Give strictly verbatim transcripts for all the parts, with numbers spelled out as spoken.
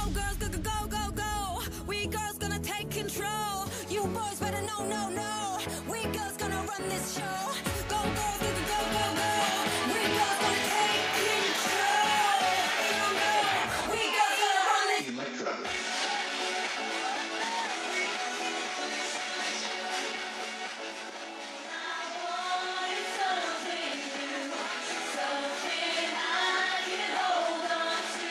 go, girls, go, go, go, go, go. We girls gonna take control. You boys better know, no, no. We girls gonna run this show. Go, girls, go, go, go, go. We girls gonna take control. You know, we girls gonna run this. Electro. I want something new, something I can hold on to.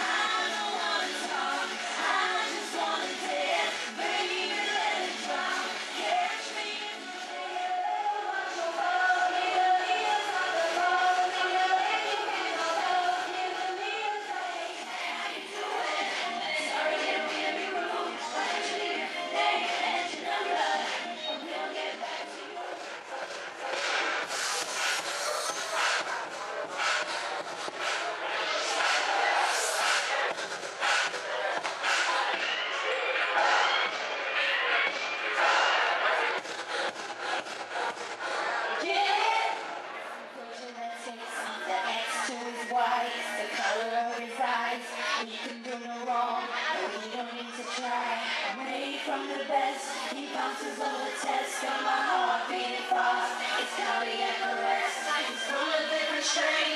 I don't wanna talk, I just wanna dance. Baby, let it drop. Catch me in the middle, watch your love, give me a type of love. Give me a love, give me a thing. I can do it. Sorry, it'll be a big room. Why don't you leave your name and your number? And we'll get back to you. The color of his eyes, we can do no wrong, but we don't need to try. Made from the best, he bounces all the tests. Got my heart beating fast, it's counting at the rest. It's full of different shades.